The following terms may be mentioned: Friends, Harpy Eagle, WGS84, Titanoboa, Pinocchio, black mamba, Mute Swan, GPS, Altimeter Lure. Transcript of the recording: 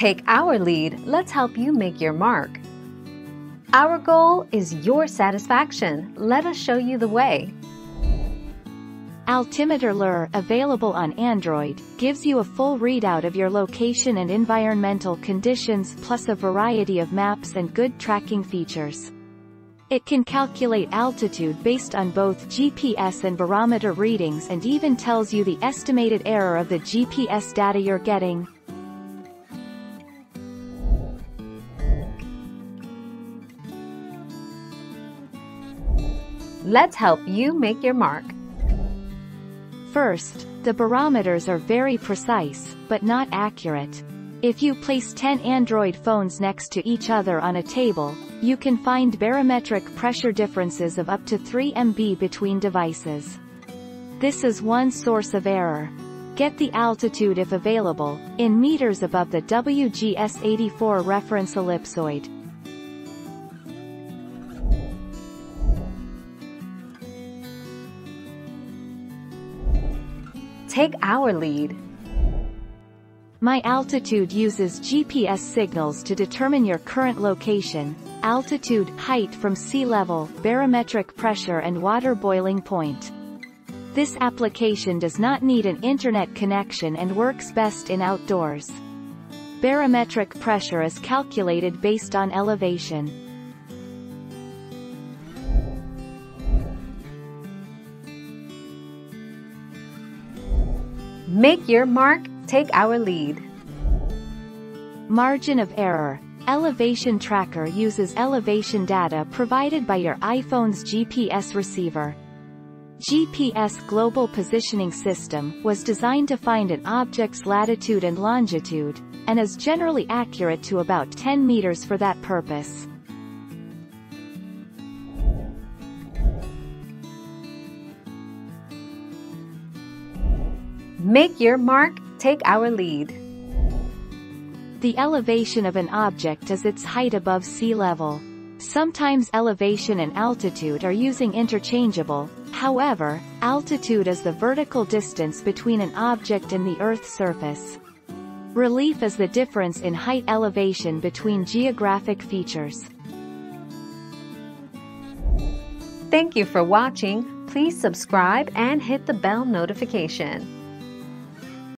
Take our lead, let's help you make your mark. Our goal is your satisfaction. Let us show you the way. Altimeter Lure, available on Android, gives you a full readout of your location and environmental conditions, plus a variety of maps and good tracking features. It can calculate altitude based on both GPS and barometer readings, and even tells you the estimated error of the GPS data you're getting. Let's help you make your mark. First, the barometers are very precise, but not accurate. If you place 10 Android phones next to each other on a table, you can find barometric pressure differences of up to 3 MB between devices. This is one source of error. Get the altitude, if available, in meters above the WGS84 reference ellipsoid. Take our lead. My altitude uses GPS signals to determine your current location, altitude, height from sea level, barometric pressure and water boiling point. This application does not need an internet connection and works best in outdoors. Barometric pressure is calculated based on elevation. Make your mark, take our lead. Margin of error. Elevation tracker uses elevation data provided by your iPhone's GPS receiver. GPS Global Positioning System was designed to find an object's latitude and longitude, and is generally accurate to about 10 meters for that purpose. Make your mark, take our lead. The elevation of an object is its height above sea level. Sometimes elevation and altitude are interchangeable. However, altitude is the vertical distance between an object and the Earth's surface. Relief is the difference in height elevation between geographic features. Thank you for watching. Please subscribe and hit the bell notification.